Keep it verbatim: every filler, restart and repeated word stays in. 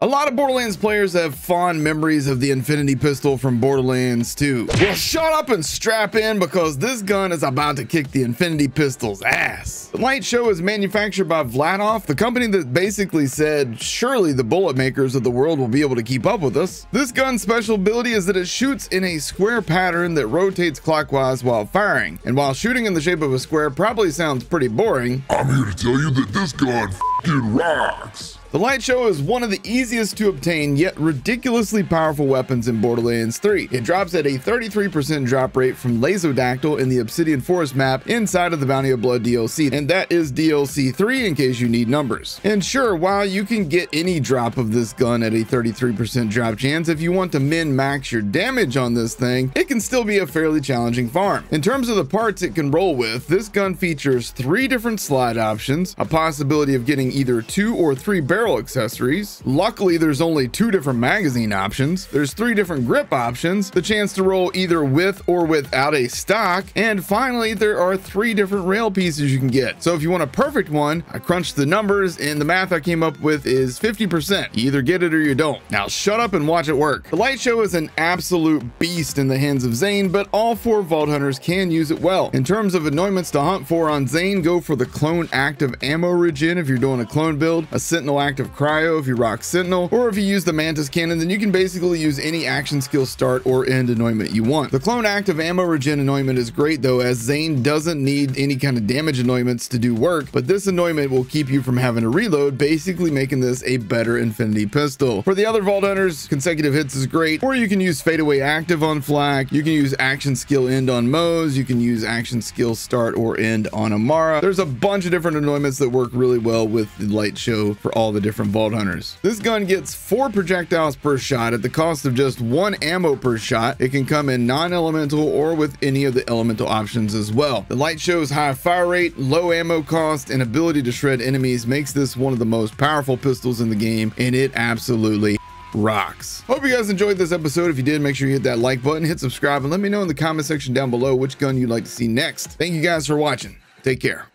A lot of Borderlands players have fond memories of the Infinity Pistol from Borderlands two. Well, shut up and strap in, because this gun is about to kick the Infinity Pistol's ass. The Light Show is manufactured by Vladof, the company that basically said, surely the bullet makers of the world will be able to keep up with us. This gun's special ability is that it shoots in a square pattern that rotates clockwise while firing. And while shooting in the shape of a square probably sounds pretty boring, I'm here to tell you that this gun f***ing rocks. The Light Show is one of the easiest to obtain yet ridiculously powerful weapons in Borderlands three. It drops at a thirty-three percent drop rate from Lazodactyl in the Obsidian Forest map inside of the Bounty of Blood D L C, and that is D L C three in case you need numbers. And sure, while you can get any drop of this gun at a thirty-three percent drop chance, if you want to min-max your damage on this thing, it can still be a fairly challenging farm. In terms of the parts it can roll with, this gun features three different slide options, a possibility of getting either two or three barrels barrel accessories. Luckily, there's only two different magazine options. There's three different grip options, the chance to roll either with or without a stock, and finally, there are three different rail pieces you can get. So if you want a perfect one, I crunched the numbers, and the math I came up with is fifty percent. You either get it or you don't. Now shut up and watch it work. The Light Show is an absolute beast in the hands of Zane, but all four Vault Hunters can use it well. In terms of anointments to hunt for on Zane, go for the Clone Active Ammo Regen if you're doing a clone build, a Sentinel Active Active Cryo if you rock Sentinel, or if you use the Mantis Cannon, then you can basically use any action skill start or end anointment you want. The Clone Active Ammo Regen anointment is great though, as Zane doesn't need any kind of damage anointments to do work, but this anointment will keep you from having to reload, basically making this a better Infinity Pistol. For the other Vault Hunters, Consecutive Hits is great, or you can use Fadeaway Active on Flak, you can use Action Skill End on Moze, you can use Action Skill Start or End on Amara. There's a bunch of different anointments that work really well with the Light Show for all the different Vault Hunters. This gun gets four projectiles per shot at the cost of just one ammo per shot. It can come in non-elemental or with any of the elemental options as well. The Light Show's high fire rate, low ammo cost, and ability to shred enemies makes this one of the most powerful pistols in the game, and it absolutely rocks. Hope you guys enjoyed this episode. If you did, make sure you hit that like button, hit subscribe, and let me know in the comment section down below which gun you'd like to see next. Thank you guys for watching. Take care.